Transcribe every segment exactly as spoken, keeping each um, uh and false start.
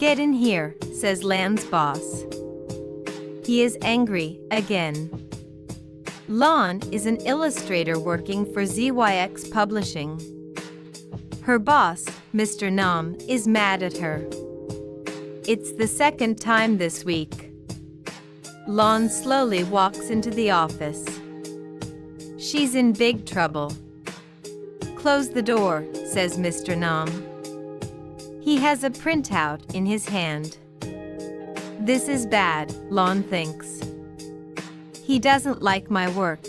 "Get in here," says Lam's boss. He is angry again. Lon is an illustrator working for Z Y X Publishing. Her boss, Mister Nam, is mad at her. It's the second time this week. Lon slowly walks into the office. She's in big trouble. "Close the door," says Mister Nam. He has a printout in his hand. "This is bad," Lon thinks. "He doesn't like my work."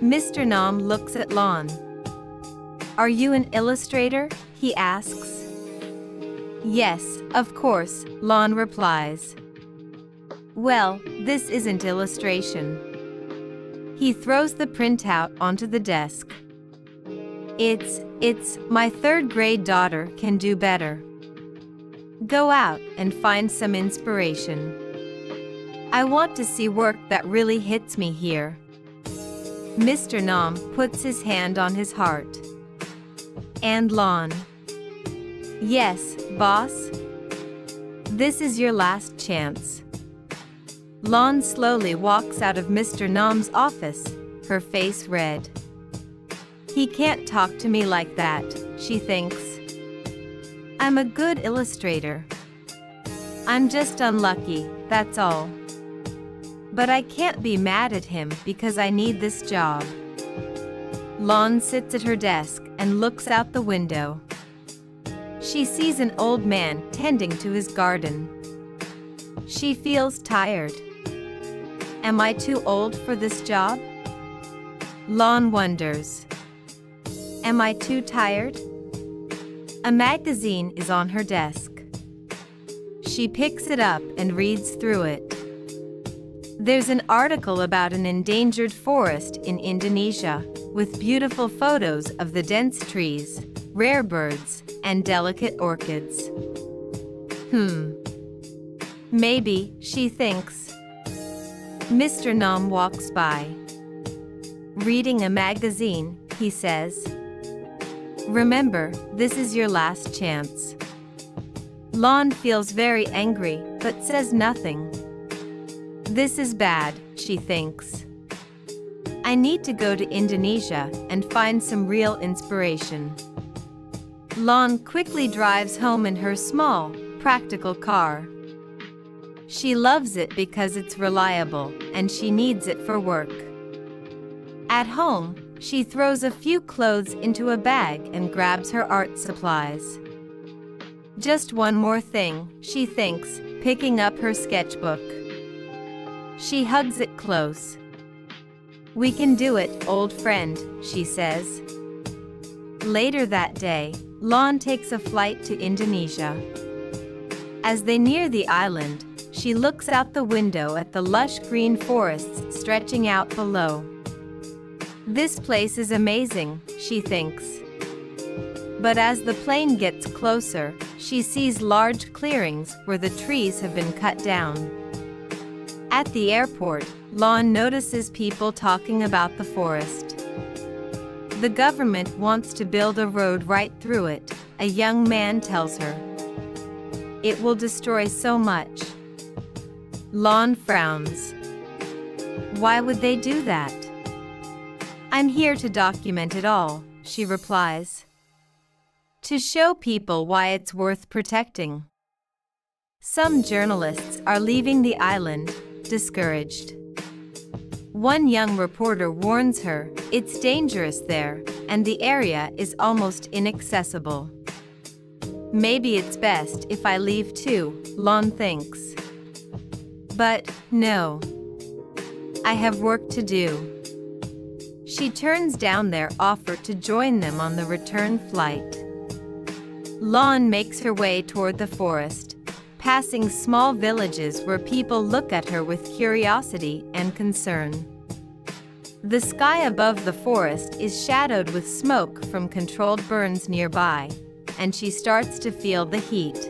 Mister Nam looks at Lon. "Are you an illustrator?" he asks. "Yes, of course," Lon replies. "Well, this isn't illustration." He throws the printout onto the desk. It's, it's, "My third grade daughter can do better. Go out and find some inspiration. I want to see work that really hits me here." Mister Nam puts his hand on his heart. And Lon. "Yes, boss?" "This is your last chance." Lon slowly walks out of Mister Nam's office, her face red. "He can't talk to me like that," she thinks. "I'm a good illustrator. I'm just unlucky, that's all. But I can't be mad at him because I need this job." Lon sits at her desk and looks out the window. She sees an old man tending to his garden. She feels tired. "Am I too old for this job?" Lon wonders. "Am I too tired?" A magazine is on her desk. She picks it up and reads through it. There's an article about an endangered forest in Indonesia, with beautiful photos of the dense trees, rare birds, and delicate orchids. Hmm. Maybe, she thinks. Mister Nam walks by. "Reading a magazine," he says. "Remember, this is your last chance." Lon feels very angry, but says nothing. "This is bad," she thinks. "I need to go to Indonesia and find some real inspiration." Lon quickly drives home in her small, practical car. She loves it because it's reliable, and she needs it for work. At home, she throws a few clothes into a bag and grabs her art supplies. "Just one more thing," she thinks, picking up her sketchbook. She hugs it close. "We can do it, old friend," she says. Later that day, Lon takes a flight to Indonesia. As they near the island, she looks out the window at the lush green forests stretching out below. "This place is amazing," she thinks. But as the plane gets closer, she sees large clearings where the trees have been cut down. At the airport, Lon notices people talking about the forest. The government wants to build a road right through it, a young man tells her. "It will destroy so much." Lon frowns. "Why would they do that?" "I'm here to document it all," she replies. "To show people why it's worth protecting." Some journalists are leaving the island, discouraged. One young reporter warns her, "It's dangerous there, and the area is almost inaccessible." "Maybe it's best if I leave too," Lon thinks. But, no. "I have work to do." She turns down their offer to join them on the return flight. Lon makes her way toward the forest, passing small villages where people look at her with curiosity and concern. The sky above the forest is shadowed with smoke from controlled burns nearby, and she starts to feel the heat.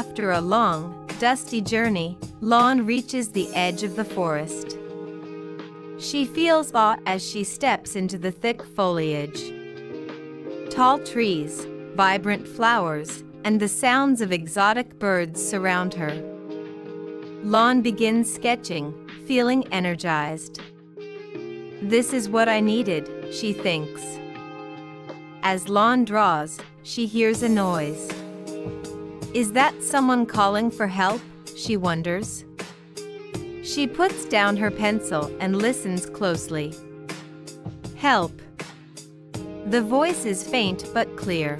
After a long, dusty journey, Lon reaches the edge of the forest. She feels awe as she steps into the thick foliage. Tall trees, vibrant flowers, and the sounds of exotic birds surround her. Lon begins sketching, feeling energized. This is what I needed, she thinks. As Lon draws, she hears a noise. Is that someone calling for help, she wonders. She puts down her pencil and listens closely. Help! The voice is faint but clear.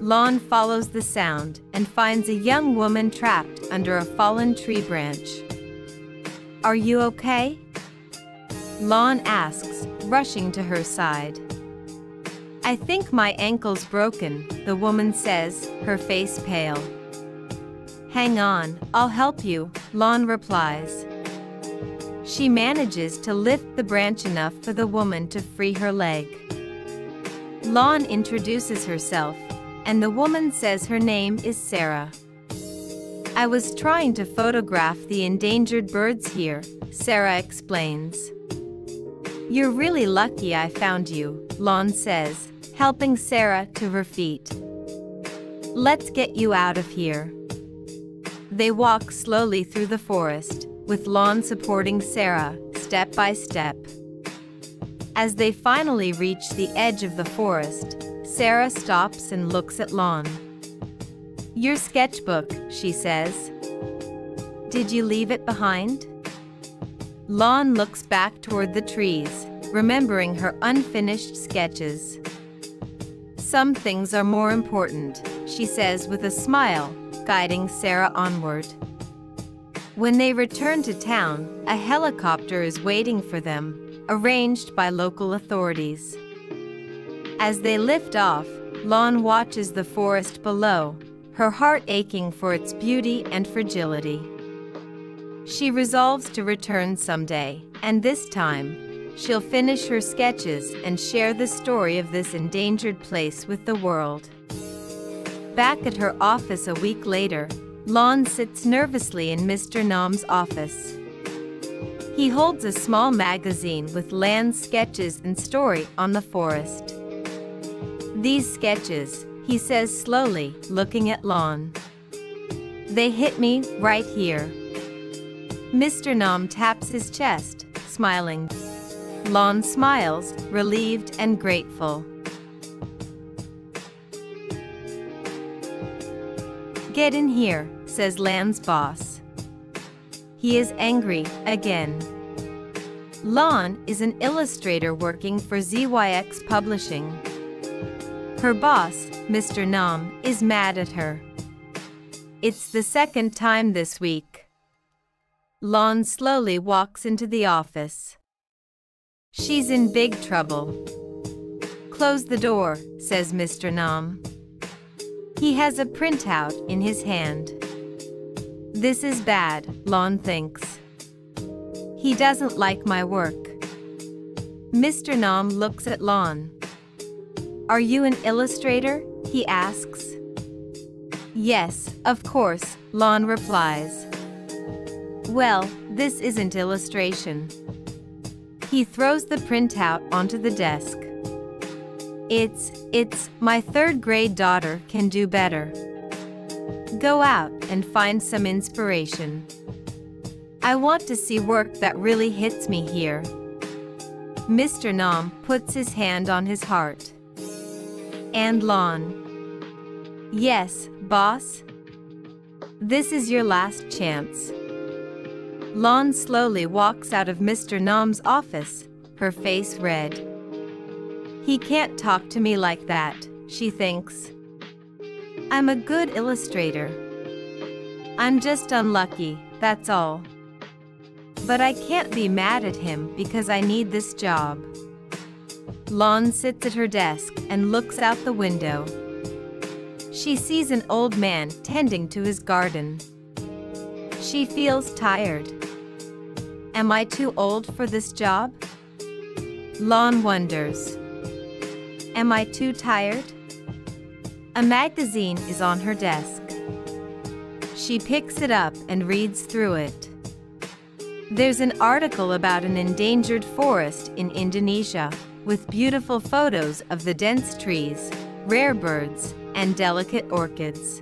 Lon follows the sound and finds a young woman trapped under a fallen tree branch. Are you okay? Lon asks, rushing to her side. I think my ankle's broken, the woman says, her face pale. Hang on, I'll help you, Lon replies. She manages to lift the branch enough for the woman to free her leg. Lon introduces herself, and the woman says her name is Sarah. I was trying to photograph the endangered birds here, Sarah explains. You're really lucky I found you, Lon says, helping Sarah to her feet. Let's get you out of here. They walk slowly through the forest, with Lon supporting Sarah, step by step. As they finally reach the edge of the forest, Sarah stops and looks at Lon. Your sketchbook, she says. Did you leave it behind? Lon looks back toward the trees, remembering her unfinished sketches. Some things are more important, she says with a smile, guiding Sarah onward. When they return to town, a helicopter is waiting for them, arranged by local authorities. As they lift off, Lon watches the forest below, her heart aching for its beauty and fragility. She resolves to return someday, and this time, she'll finish her sketches and share the story of this endangered place with the world. Back at her office a week later, Lon sits nervously in Mister Nam's office. He holds a small magazine with land sketches and story on the forest. These sketches, he says slowly, looking at Lon. They hit me right here. Mister Nam taps his chest, smiling. Lon smiles, relieved and grateful. Get in here, says Lan's boss. He is angry again. Lon is an illustrator working for Z Y X Publishing. Her boss, Mister Nam, is mad at her. It's the second time this week. Lon slowly walks into the office. She's in big trouble. Close the door, says Mister Nam. He has a printout in his hand. This is bad, Lon thinks. He doesn't like my work. Mister Nam looks at Lon. Are you an illustrator? He asks. Yes, of course, Lon replies. Well, this isn't illustration. He throws the printout onto the desk. It's, it's, my third grade daughter can do better. Go out and find some inspiration. I want to see work that really hits me here. Mister Nam puts his hand on his heart. And Lon. Yes, boss? This is your last chance. Lon slowly walks out of Mister Nam's office, her face red. He can't talk to me like that, she thinks. I'm a good illustrator. I'm just unlucky, that's all. But I can't be mad at him because I need this job. Lon sits at her desk and looks out the window. She sees an old man tending to his garden. She feels tired. Am I too old for this job? Lon wonders. Am I too tired? A magazine is on her desk. She picks it up and reads through it. There's an article about an endangered forest in Indonesia, with beautiful photos of the dense trees, rare birds, and delicate orchids.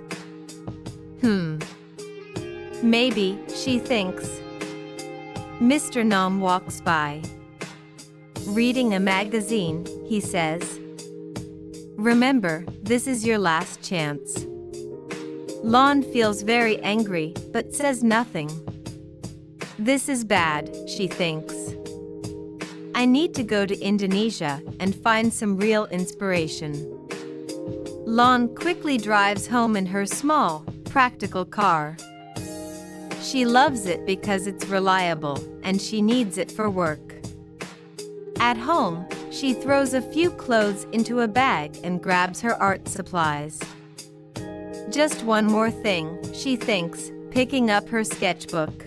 Hmm. Maybe, she thinks. Mister Nam walks by. Reading a magazine, he says. Remember, this is your last chance. Lon feels very angry, but says nothing. This is bad, she thinks. I need to go to Indonesia and find some real inspiration. Lon quickly drives home in her small, practical car. She loves it because it's reliable, and she needs it for work. At home, she throws a few clothes into a bag and grabs her art supplies. Just one more thing, she thinks, picking up her sketchbook.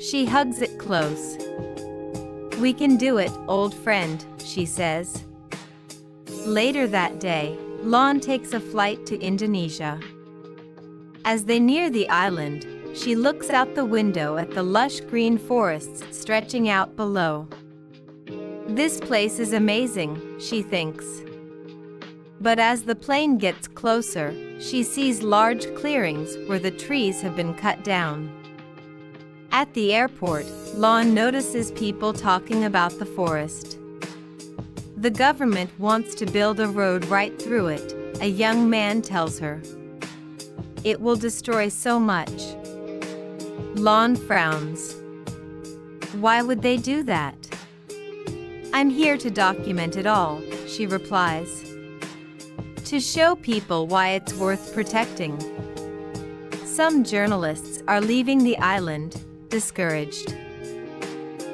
She hugs it close. We can do it, old friend, she says. Later that day, Lon takes a flight to Indonesia. As they near the island, she looks out the window at the lush green forests stretching out below. This place is amazing, she thinks. But as the plane gets closer, she sees large clearings where the trees have been cut down. At the airport, Lon notices people talking about the forest. The government wants to build a road right through it, a young man tells her. It will destroy so much. Lon frowns. Why would they do that? I'm here to document it all, she replies. To show people why it's worth protecting. Some journalists are leaving the island, discouraged.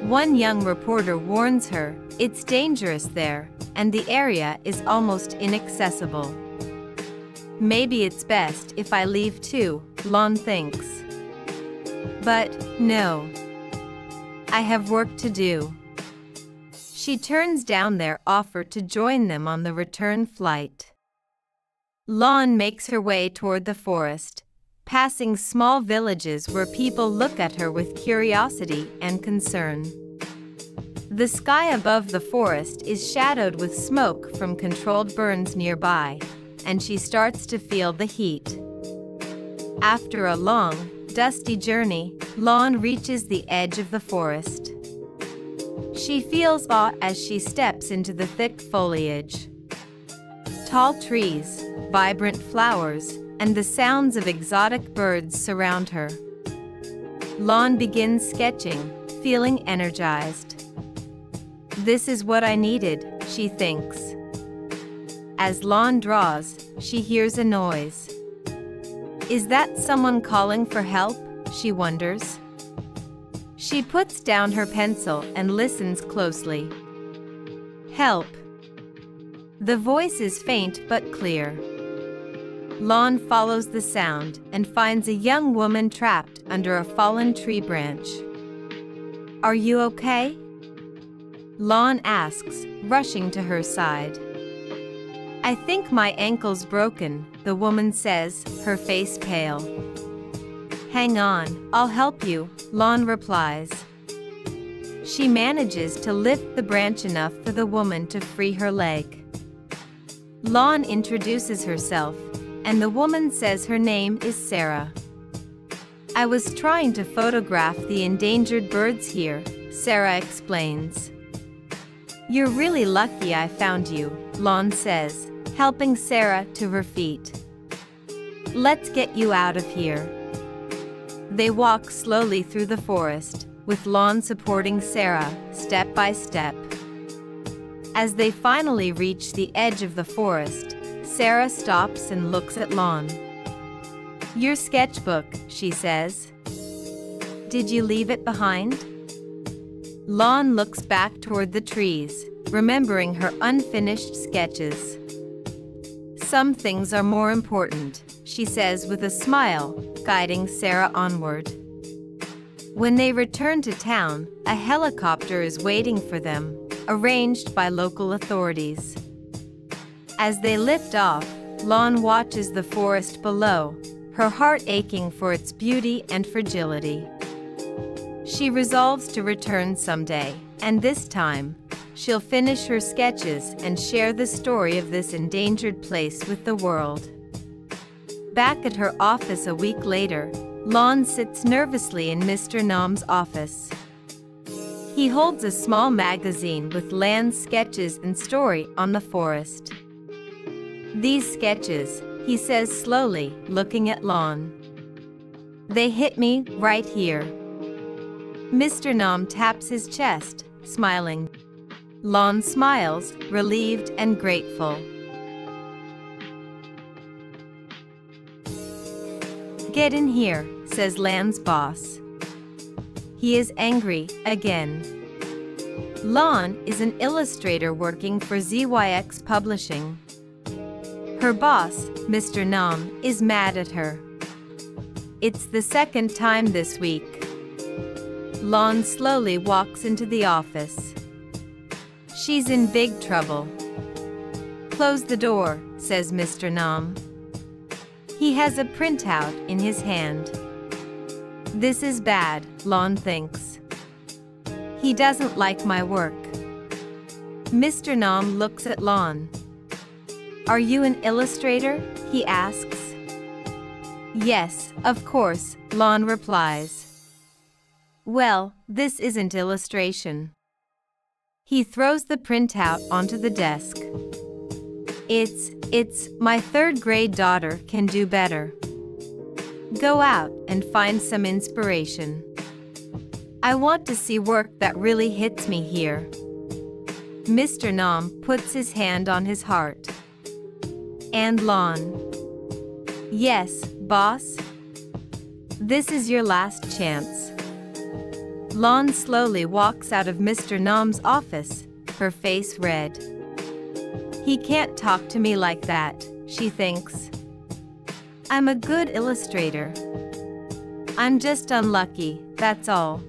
One young reporter warns her, it's dangerous there, and the area is almost inaccessible. Maybe it's best if I leave too, Lon thinks. But, no. I have work to do. She turns down their offer to join them on the return flight. Lon makes her way toward the forest, passing small villages where people look at her with curiosity and concern. The sky above the forest is shadowed with smoke from controlled burns nearby, and she starts to feel the heat. After a long, dusty journey, Lon reaches the edge of the forest. She feels awe as she steps into the thick foliage. Tall trees, vibrant flowers, and the sounds of exotic birds surround her. Lon begins sketching, feeling energized. This is what I needed, she thinks. As Lon draws, she hears a noise. Is that someone calling for help? She wonders. She puts down her pencil and listens closely. Help! The voice is faint but clear. Lon follows the sound and finds a young woman trapped under a fallen tree branch. Are you okay? Lon asks, rushing to her side. I think my ankle's broken, the woman says, her face pale. Hang on, I'll help you, Lon replies. She manages to lift the branch enough for the woman to free her leg. Lon introduces herself, and the woman says her name is Sarah. I was trying to photograph the endangered birds here, Sarah explains. You're really lucky I found you, Lon says, helping Sarah to her feet. Let's get you out of here. They walk slowly through the forest, with Lon supporting Sarah, step by step. As they finally reach the edge of the forest, Sarah stops and looks at Lon. Your sketchbook, she says. Did you leave it behind? Lon looks back toward the trees, remembering her unfinished sketches. Some things are more important, she says with a smile, guiding Sarah onward. When they return to town, a helicopter is waiting for them, arranged by local authorities. As they lift off, Lon watches the forest below, her heart aching for its beauty and fragility. She resolves to return someday, and this time, she'll finish her sketches and share the story of this endangered place with the world. Back at her office a week later, Lon sits nervously in Mister Nam's office. He holds a small magazine with land sketches and story on the forest. These sketches, he says slowly, looking at Lon. They hit me right here. Mister Nam taps his chest, smiling. Lon smiles, relieved and grateful. Get in here, says Lan's boss. He is angry again. Lon is an illustrator working for Z Y X Publishing. Her boss, Mister Nam, is mad at her. It's the second time this week. Lon slowly walks into the office. She's in big trouble. Close the door, says Mister Nam. He has a printout in his hand. This is bad, Lon thinks. He doesn't like my work. Mister Nam looks at Lon. Are you an illustrator? He asks. Yes, of course, Lon replies. Well, this isn't illustration. He throws the printout onto the desk. It's, it's, my third grade daughter can do better. Go out and find some inspiration. I want to see work that really hits me here. Mister Nam puts his hand on his heart. And Lon. Yes, boss? This is your last chance. Lon slowly walks out of Mister Nam's office, her face red. He can't talk to me like that, she thinks. I'm a good illustrator. I'm just unlucky, that's all.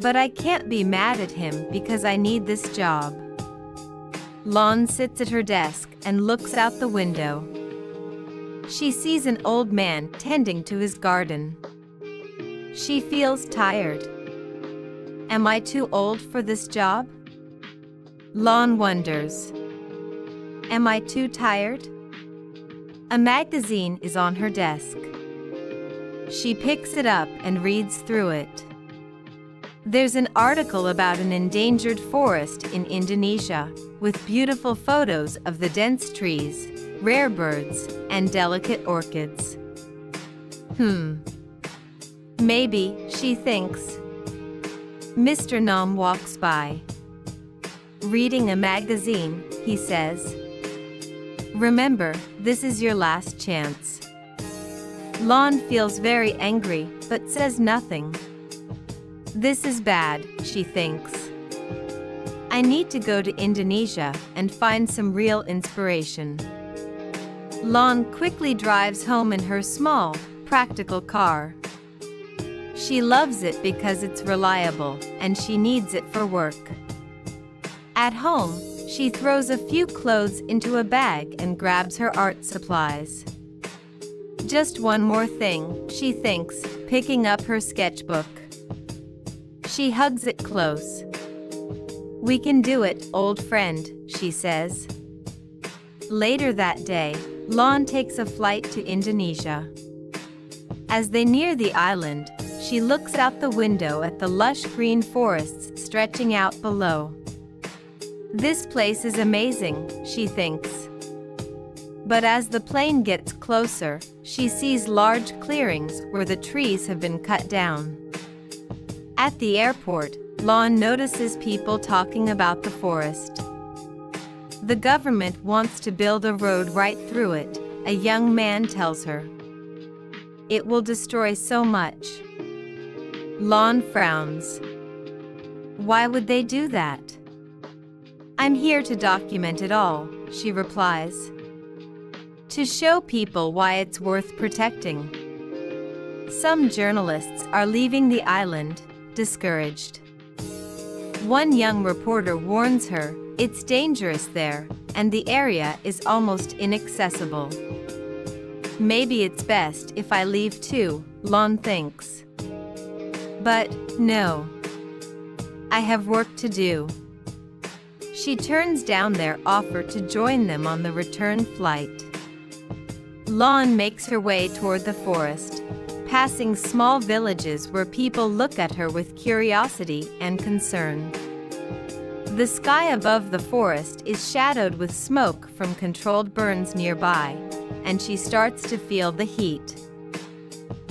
But I can't be mad at him because I need this job. Lon sits at her desk and looks out the window. She sees an old man tending to his garden. She feels tired. Am I too old for this job? Lon wonders. Am I too tired? A magazine is on her desk. She picks it up and reads through it. There's an article about an endangered forest in Indonesia, with beautiful photos of the dense trees, rare birds, and delicate orchids. Hmm. Maybe, she thinks. Mister Nam walks by. Reading a magazine, he says. Remember, this is your last chance. Lon feels very angry, but says nothing. This is bad, she thinks. I need to go to Indonesia and find some real inspiration. Lon quickly drives home in her small, practical car. She loves it because it's reliable, and she needs it for work. At home, she throws a few clothes into a bag and grabs her art supplies. Just one more thing, she thinks, picking up her sketchbook. She hugs it close. We can do it, old friend, she says. Later that day, Lon takes a flight to Indonesia. As they near the island, she looks out the window at the lush green forests stretching out below. This place is amazing, she thinks. But as the plane gets closer, she sees large clearings where the trees have been cut down. At the airport, Lon notices people talking about the forest. The government wants to build a road right through it, a young man tells her. It will destroy so much. Lon frowns. Why would they do that? I'm here to document it all, she replies. To show people why it's worth protecting. Some journalists are leaving the island, discouraged. One young reporter warns her, it's dangerous there, and the area is almost inaccessible. Maybe it's best if I leave too, Lon thinks. But, no. I have work to do. She turns down their offer to join them on the return flight. Lon makes her way toward the forest, passing small villages where people look at her with curiosity and concern. The sky above the forest is shadowed with smoke from controlled burns nearby, and she starts to feel the heat.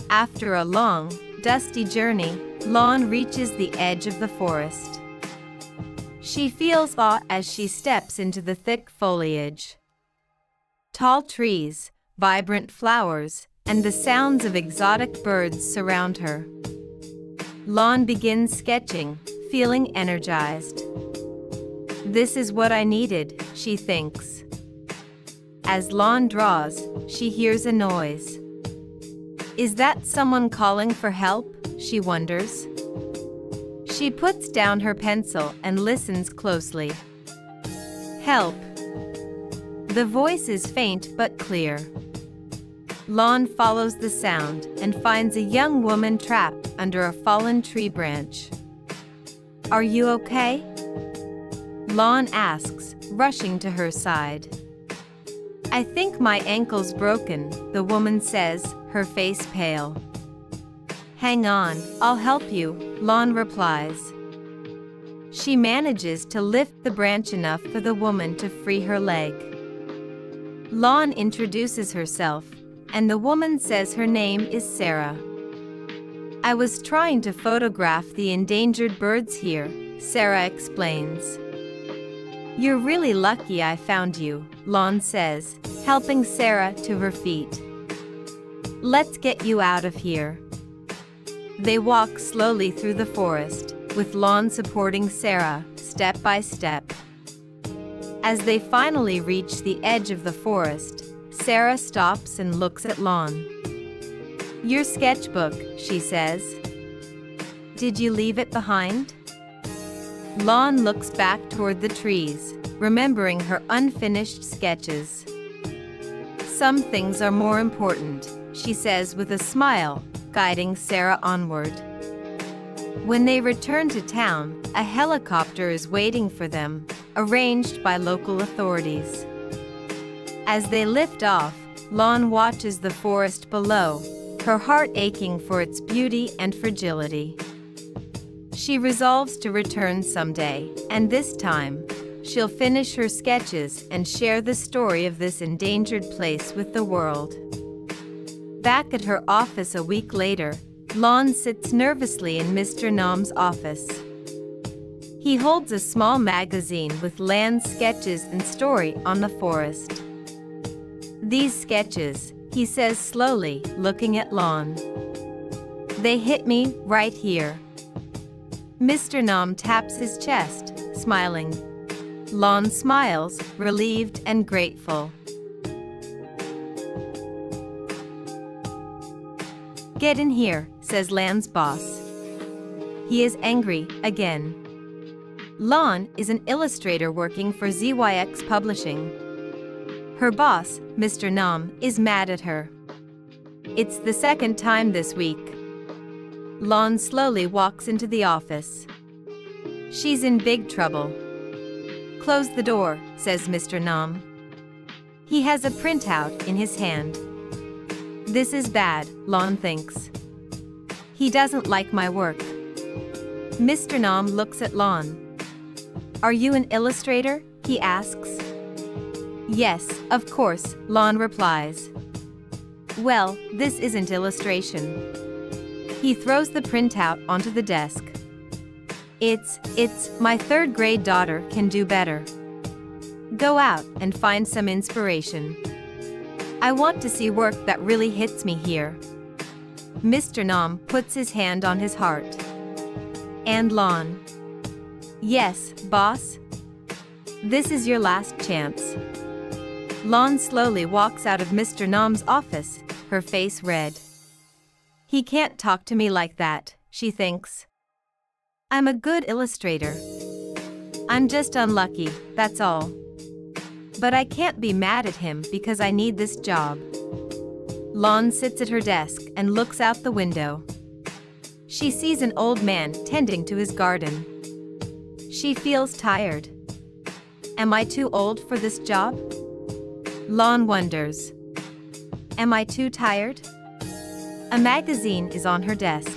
After a long, dusty journey, Lon reaches the edge of the forest. She feels awe as she steps into the thick foliage. Tall trees, vibrant flowers, and the sounds of exotic birds surround her. Lon begins sketching, feeling energized. This is what I needed, she thinks. As Lon draws, she hears a noise. Is that someone calling for help? She wonders. She puts down her pencil and listens closely. Help! The voice is faint but clear. Lon follows the sound and finds a young woman trapped under a fallen tree branch. Are you okay? Lon asks, rushing to her side. I think my ankle's broken, the woman says, her face pale. Hang on, I'll help you, Lon replies. She manages to lift the branch enough for the woman to free her leg. Lon introduces herself, and the woman says her name is Sarah. I was trying to photograph the endangered birds here, Sarah explains. You're really lucky I found you, Lon says, helping Sarah to her feet. Let's get you out of here. They walk slowly through the forest, with Lon supporting Sarah, step by step. As they finally reach the edge of the forest, Sarah stops and looks at Lon. Your sketchbook, she says. Did you leave it behind? Lon looks back toward the trees, remembering her unfinished sketches. Some things are more important, she says with a smile, guiding Sarah onward. When they return to town, a helicopter is waiting for them, arranged by local authorities. As they lift off, Lon watches the forest below, her heart aching for its beauty and fragility. She resolves to return someday, and this time, she'll finish her sketches and share the story of this endangered place with the world. Back at her office a week later, Lon sits nervously in Mister Nam's office. He holds a small magazine with land sketches and story on the forest. These sketches, he says slowly, looking at Lon. They hit me right here. Mister Nam taps his chest, smiling. Lon smiles, relieved and grateful. Get in here, says Lan's boss. He is angry, again. Lon is an illustrator working for Z Y X Publishing. Her boss, Mister Nam, is mad at her. It's the second time this week. Lon slowly walks into the office. She's in big trouble. Close the door, says Mister Nam. He has a printout in his hand. This is bad, Lon thinks. He doesn't like my work. Mister Nam looks at Lon. Are you an illustrator? He asks. Yes, of course, Lon replies. Well, this isn't illustration. He throws the printout onto the desk. It's, it's, my third grade daughter can do better. Go out and find some inspiration. I want to see work that really hits me here. Mister Nam puts his hand on his heart. And Lon. Yes, boss? This is your last chance. Lon slowly walks out of Mister Nam's office, her face red. He can't talk to me like that, she thinks. I'm a good illustrator. I'm just unlucky, that's all. But I can't be mad at him because I need this job. Lon sits at her desk and looks out the window. She sees an old man tending to his garden. She feels tired. Am I too old for this job? Lon wonders. Am I too tired? A magazine is on her desk.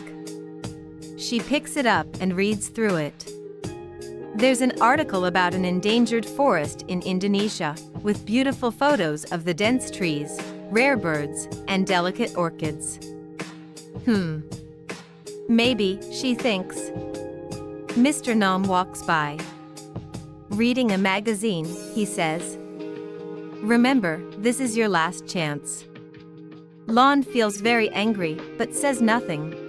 She picks it up and reads through it. There's an article about an endangered forest in Indonesia, with beautiful photos of the dense trees, rare birds, and delicate orchids. Hmm. Maybe, she thinks. Mister Nam walks by. Reading a magazine, he says. Remember, this is your last chance. Lon feels very angry, but says nothing.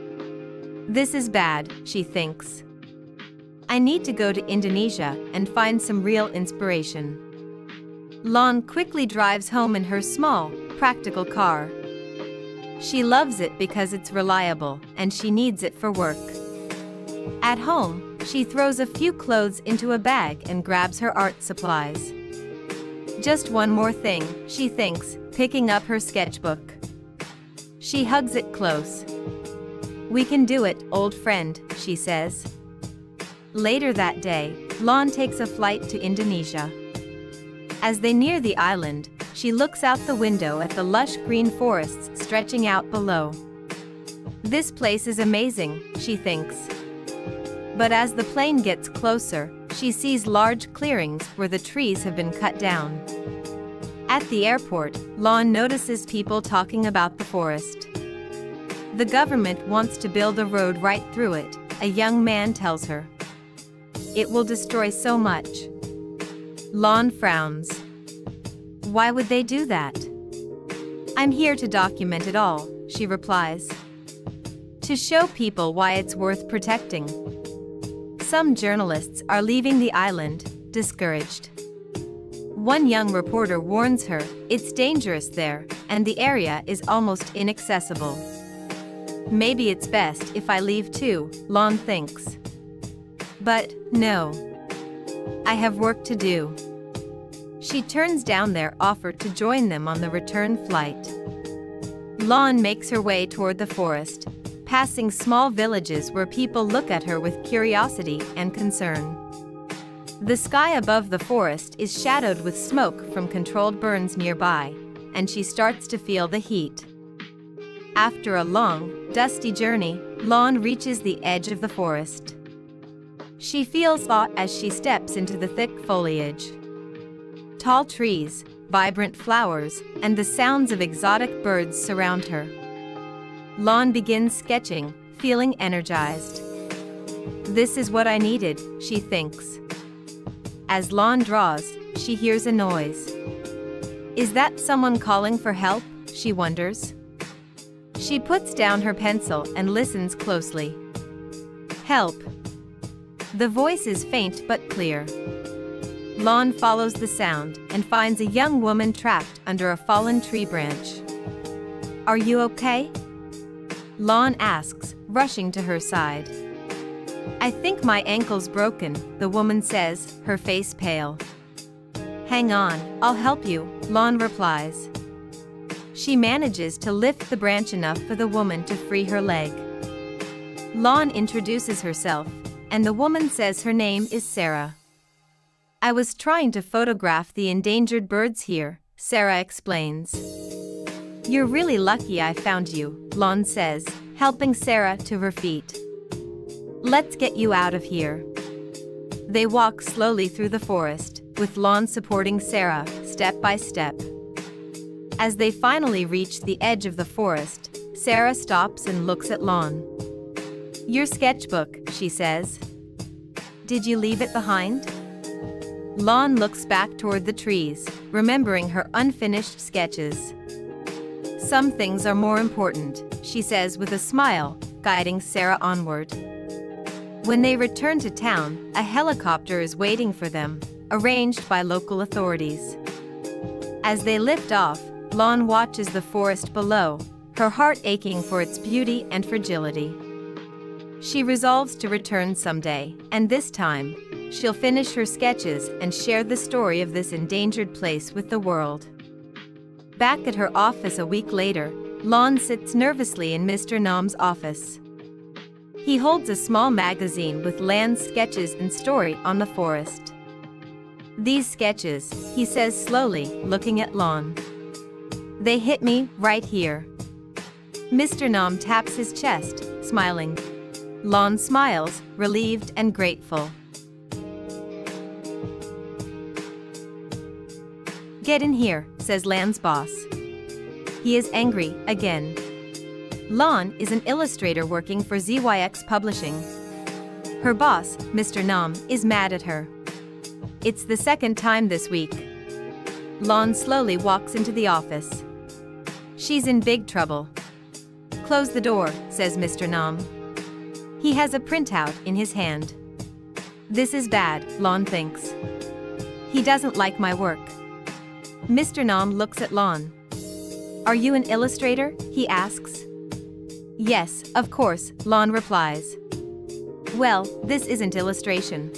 This is bad, she thinks. I need to go to Indonesia and find some real inspiration. Lon quickly drives home in her small, practical car. She loves it because it's reliable, and she needs it for work. At home, she throws a few clothes into a bag and grabs her art supplies. Just one more thing, she thinks, picking up her sketchbook. She hugs it close. We can do it, old friend, she says. Later that day, Lon takes a flight to Indonesia. As they near the island, she looks out the window at the lush green forests stretching out below. This place is amazing, she thinks. But as the plane gets closer, she sees large clearings where the trees have been cut down. At the airport, Lon notices people talking about the forest. The government wants to build a road right through it, a young man tells her. It will destroy so much. Lon frowns. Why would they do that? I'm here to document it all, she replies. To show people why it's worth protecting. Some journalists are leaving the island, discouraged. One young reporter warns her, it's dangerous there, and the area is almost inaccessible. Maybe it's best if I leave too, Lon thinks. But, no. I have work to do. She turns down their offer to join them on the return flight. Lon makes her way toward the forest, passing small villages where people look at her with curiosity and concern. The sky above the forest is shadowed with smoke from controlled burns nearby, and she starts to feel the heat. After a long, dusty journey, Lon reaches the edge of the forest. She feels awe as she steps into the thick foliage. Tall trees, vibrant flowers, and the sounds of exotic birds surround her. Lon begins sketching, feeling energized. This is what I needed, she thinks. As Lon draws, she hears a noise. Is that someone calling for help? She wonders. She puts down her pencil and listens closely. Help! The voice is faint but clear. Lon follows the sound and finds a young woman trapped under a fallen tree branch. Are you okay? Lon asks, rushing to her side. I think my ankle's broken, the woman says, her face pale. Hang on, I'll help you, Lon replies. She manages to lift the branch enough for the woman to free her leg. Lon introduces herself, and the woman says her name is Sarah. I was trying to photograph the endangered birds here, Sarah explains. You're really lucky I found you, Lon says, helping Sarah to her feet. Let's get you out of here. They walk slowly through the forest, with Lon supporting Sarah, step by step. As they finally reach the edge of the forest, Sarah stops and looks at Lon. Your sketchbook, she says. Did you leave it behind? Lon looks back toward the trees, remembering her unfinished sketches. Some things are more important, she says with a smile, guiding Sarah onward. When they return to town, a helicopter is waiting for them, arranged by local authorities. As they lift off, Lon watches the forest below, her heart aching for its beauty and fragility. She resolves to return someday, and this time, she'll finish her sketches and share the story of this endangered place with the world. Back at her office a week later, Lon sits nervously in Mister Nam's office. He holds a small magazine with Lan's sketches and story on the forest. "These sketches," he says slowly, looking at Lon. "They hit me right here." Mister Nam taps his chest, smiling. Lon smiles, relieved and grateful. "Get in here," says Lan's boss. He is angry again. Lon is an illustrator working for Z Y X Publishing. Her boss, Mister Nam, is mad at her. It's the second time this week. Lon slowly walks into the office. She's in big trouble. "Close the door," says Mister Nam. He has a printout in his hand. This is bad, Lon thinks. He doesn't like my work. Mister Nam looks at Lon. "Are you an illustrator?" he asks. "Yes, of course," Lon replies. "Well, this isn't illustration."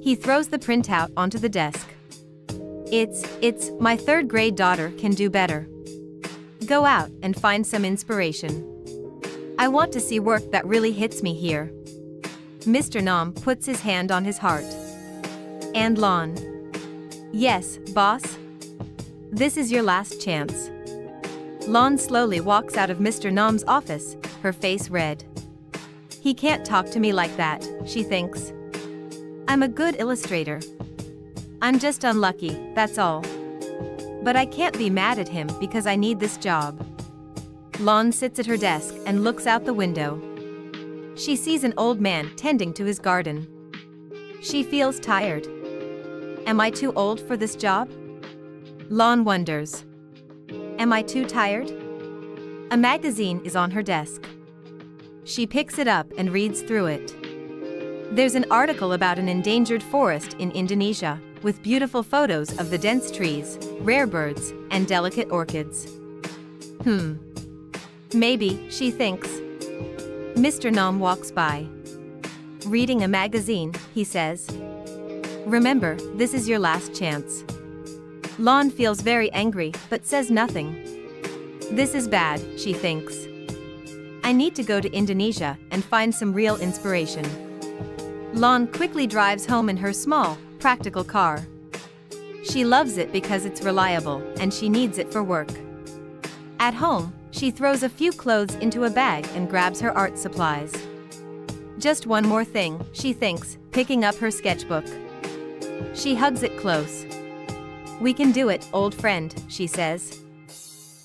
He throws the printout onto the desk. It's, it's, my third grade daughter can do better. Go out and find some inspiration. I want to see work that really hits me here." Mister Nam puts his hand on his heart. "And Lon." "Yes, boss?" "This is your last chance." Lon slowly walks out of Mister Nam's office, her face red. "He can't talk to me like that," she thinks. "I'm a good illustrator. I'm just unlucky, that's all. But I can't be mad at him because I need this job." Lon sits at her desk and looks out the window. She sees an old man tending to his garden. She feels tired. Am I too old for this job? Lon wonders. Am I too tired? A magazine is on her desk. She picks it up and reads through it. There's an article about an endangered forest in Indonesia, with beautiful photos of the dense trees, rare birds, and delicate orchids. Hmm. Maybe, she thinks. Mister Nam walks by. "Reading a magazine," he says. "Remember, this is your last chance." Lon feels very angry, but says nothing. This is bad, she thinks. I need to go to Indonesia and find some real inspiration. Lon quickly drives home in her small, practical car. She loves it because it's reliable, and she needs it for work. At home, she throws a few clothes into a bag and grabs her art supplies. Just one more thing, she thinks, picking up her sketchbook. She hugs it close. "We can do it, old friend," she says.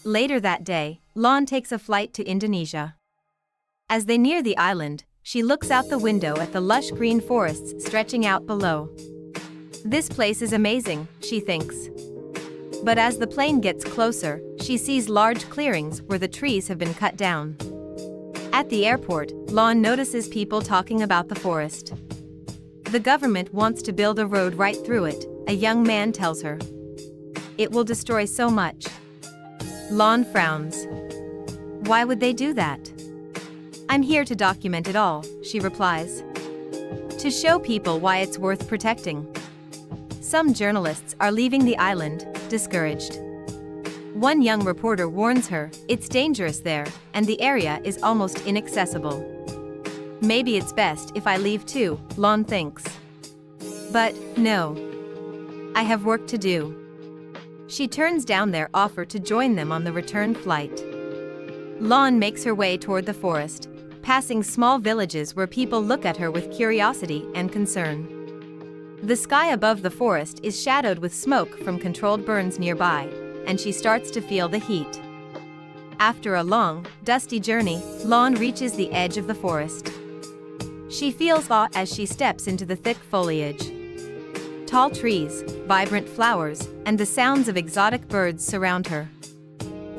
Later that day, Lon takes a flight to Indonesia. As they near the island, she looks out the window at the lush green forests stretching out below. This place is amazing, she thinks. But as the plane gets closer, she sees large clearings where the trees have been cut down. At the airport, Lon notices people talking about the forest. The government wants to build a road right through it, a young man tells her. It will destroy so much. Lon frowns. Why would they do that? I'm here to document it all, she replies. To show people why it's worth protecting. Some journalists are leaving the island, discouraged. One young reporter warns her, it's dangerous there, and the area is almost inaccessible. Maybe it's best if I leave too, Lon thinks. But, no. I have work to do. She turns down their offer to join them on the return flight. Lon makes her way toward the forest, passing small villages where people look at her with curiosity and concern. The sky above the forest is shadowed with smoke from controlled burns nearby, and she starts to feel the heat. After a long, dusty journey, Lon reaches the edge of the forest. She feels awe as she steps into the thick foliage. Tall trees, vibrant flowers, and the sounds of exotic birds surround her.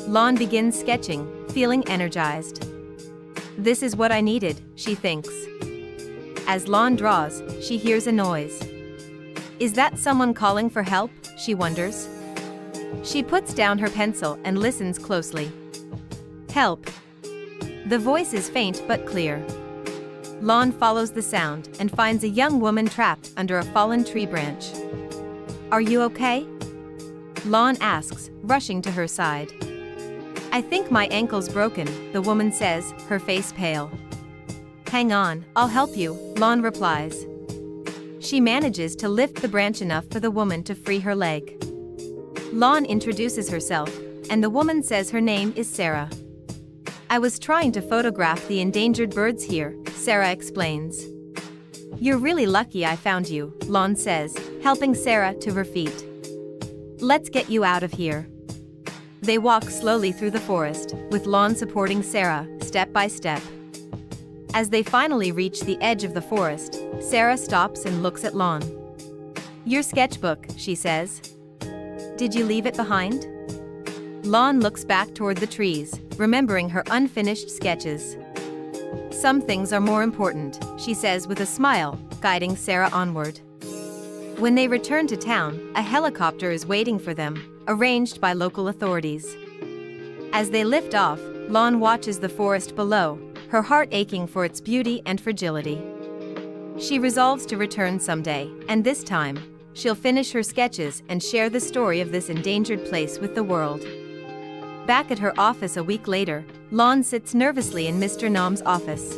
Lon begins sketching, feeling energized. This is what I needed, she thinks. As Lon draws, she hears a noise. Is that someone calling for help? She wonders. She puts down her pencil and listens closely. Help! The voice is faint but clear. Lon follows the sound and finds a young woman trapped under a fallen tree branch. Are you okay? Lon asks, rushing to her side. I think my ankle's broken, the woman says, her face pale. Hang on, I'll help you, Lon replies. She manages to lift the branch enough for the woman to free her leg. Lon introduces herself, and the woman says her name is Sarah. "I was trying to photograph the endangered birds here," Sarah explains. "You're really lucky I found you," Lon says, helping Sarah to her feet. "Let's get you out of here." They walk slowly through the forest, with Lon supporting Sarah, step by step. As they finally reach the edge of the forest, Sarah stops and looks at Lon. "Your sketchbook," she says. "Did you leave it behind?" Lon looks back toward the trees, remembering her unfinished sketches. "Some things are more important," she says with a smile, guiding Sarah onward. When they return to town, a helicopter is waiting for them, arranged by local authorities. As they lift off, Lon watches the forest below, her heart aching for its beauty and fragility. She resolves to return someday, and this time, she'll finish her sketches and share the story of this endangered place with the world. Back at her office a week later, Lon sits nervously in Mister Nam's office.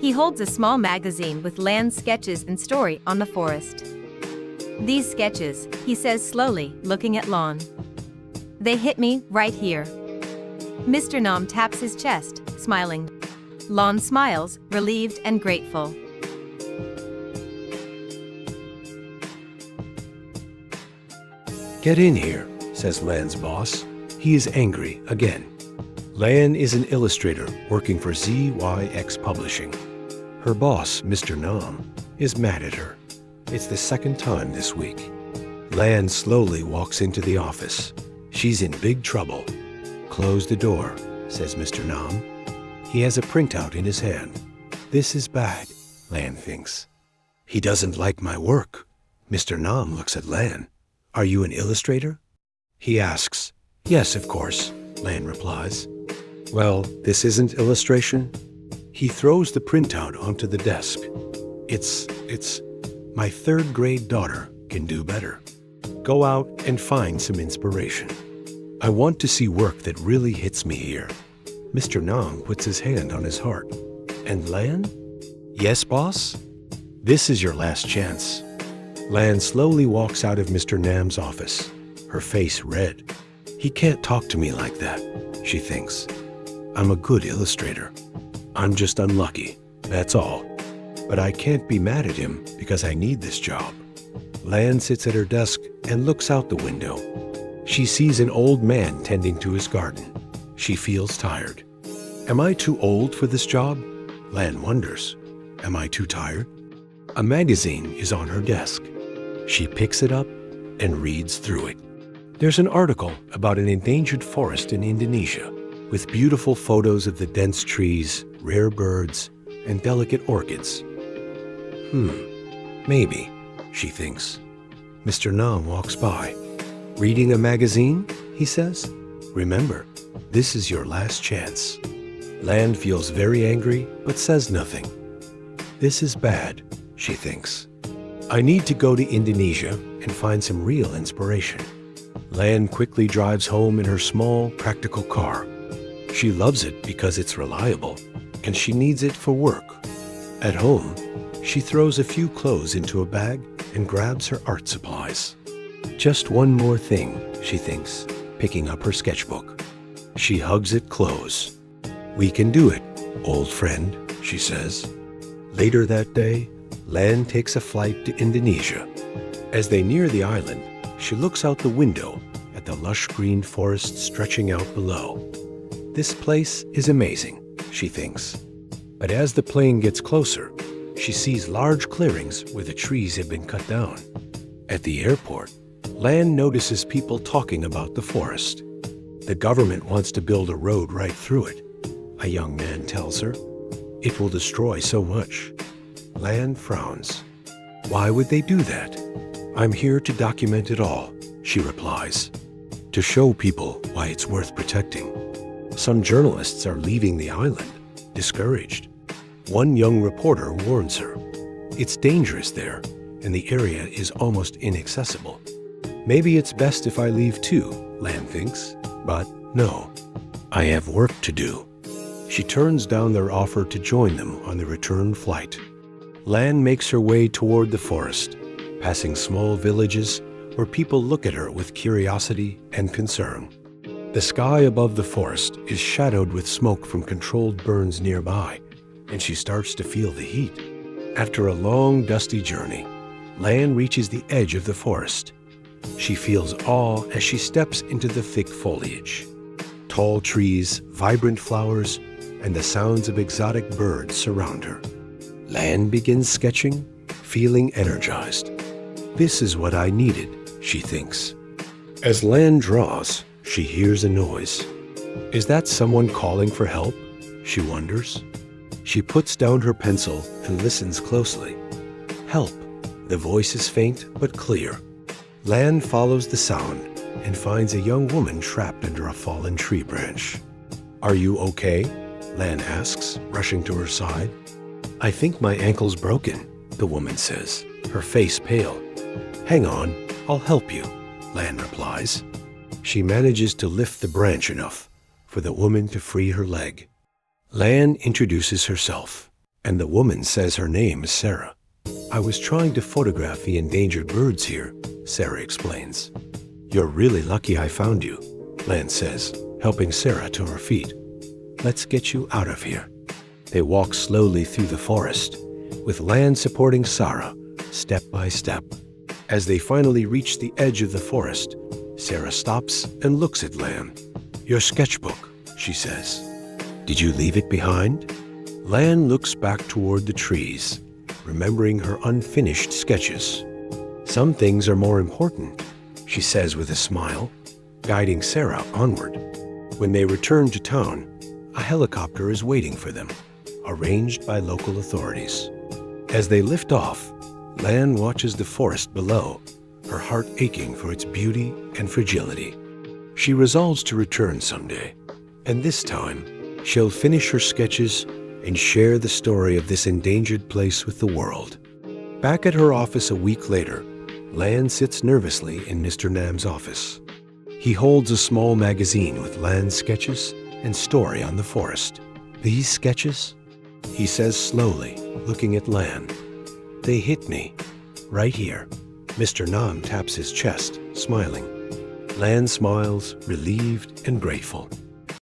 He holds a small magazine with land sketches and story on the forest. "These sketches," he says slowly, looking at Lon. "They hit me right here." Mister Nam taps his chest, smiling. Lon smiles, relieved and grateful. "Get in here," says Lan's boss. He is angry again. Lan is an illustrator working for Z Y X Publishing. Her boss, Mister Nam, is mad at her. It's the second time this week. Lan slowly walks into the office. She's in big trouble. "Close the door," says Mister Nam. He has a printout in his hand. "This is bad," Lan thinks. "He doesn't like my work." Mister Nam looks at Lan. "Are you an illustrator?" he asks. "Yes, of course," Lan replies. "Well, this isn't illustration." He throws the printout onto the desk. It's, it's, "My third grade daughter can do better. Go out and find some inspiration. I want to see work that really hits me here." Mister Nam puts his hand on his heart. "And Lan?" "Yes, boss?" "This is your last chance." Lan slowly walks out of Mister Nam's office, her face red. "He can't talk to me like that," she thinks. "I'm a good illustrator. I'm just unlucky, that's all. But I can't be mad at him because I need this job." Lan sits at her desk and looks out the window. She sees an old man tending to his garden. She feels tired. "Am I too old for this job?" Lan wonders. "Am I too tired?" A magazine is on her desk. She picks it up and reads through it. There's an article about an endangered forest in Indonesia, with beautiful photos of the dense trees, rare birds, and delicate orchids. Hmm, maybe, she thinks. Mister Nam walks by. "Reading a magazine?" he says. "Remember, this is your last chance." Lan feels very angry, but says nothing. "This is bad," she thinks. "I need to go to Indonesia and find some real inspiration." Lan quickly drives home in her small, practical car. She loves it because it's reliable, and she needs it for work. At home, she throws a few clothes into a bag and grabs her art supplies. "Just one more thing," she thinks, picking up her sketchbook. She hugs it close. "We can do it, old friend," she says. Later that day, Lan takes a flight to Indonesia. As they near the island, she looks out the window at the lush green forest stretching out below. "This place is amazing," she thinks. But as the plane gets closer, she sees large clearings where the trees have been cut down. At the airport, Lan notices people talking about the forest. "The government wants to build a road right through it," a young man tells her. "It will destroy so much." Lan frowns. "Why would they do that?" "I'm here to document it all," she replies, "to show people why it's worth protecting." Some journalists are leaving the island, discouraged. One young reporter warns her. "It's dangerous there, and the area is almost inaccessible." "Maybe it's best if I leave too," Lan thinks, but no. "I have work to do." She turns down their offer to join them on the return flight. Lan makes her way toward the forest, passing small villages where people look at her with curiosity and concern. The sky above the forest is shadowed with smoke from controlled burns nearby, and she starts to feel the heat. After a long, dusty journey, Lan reaches the edge of the forest. She feels awe as she steps into the thick foliage. Tall trees, vibrant flowers, and the sounds of exotic birds surround her. Lan begins sketching, feeling energized. This is what I needed, she thinks. As Lan draws, she hears a noise. Is that someone calling for help? She wonders. She puts down her pencil and listens closely. Help! The voice is faint but clear. Lan follows the sound and finds a young woman trapped under a fallen tree branch. Are you okay? Lan asks, rushing to her side. I think my ankle's broken, the woman says, her face pale. Hang on, I'll help you, Lan replies. She manages to lift the branch enough for the woman to free her leg. Lan introduces herself, and the woman says her name is Sarah. I was trying to photograph the endangered birds here, Sarah explains. You're really lucky I found you, Lan says, helping Sarah to her feet. Let's get you out of here. They walk slowly through the forest, with Lan supporting Sarah, step by step. As they finally reach the edge of the forest, Sarah stops and looks at Lan. Your sketchbook, she says. Did you leave it behind? Lan looks back toward the trees, remembering her unfinished sketches. Some things are more important, she says with a smile, guiding Sarah onward. When they return to town, a helicopter is waiting for them, arranged by local authorities. As they lift off, Lan watches the forest below, her heart aching for its beauty and fragility. She resolves to return someday, and this time, she'll finish her sketches and share the story of this endangered place with the world. Back at her office a week later, Lan sits nervously in Mister Nam's office. He holds a small magazine with Lan's sketches and story on the forest. These sketches? He says slowly, looking at Lan. They hit me, right here. Mister Nam taps his chest, smiling. Lan smiles, relieved and grateful.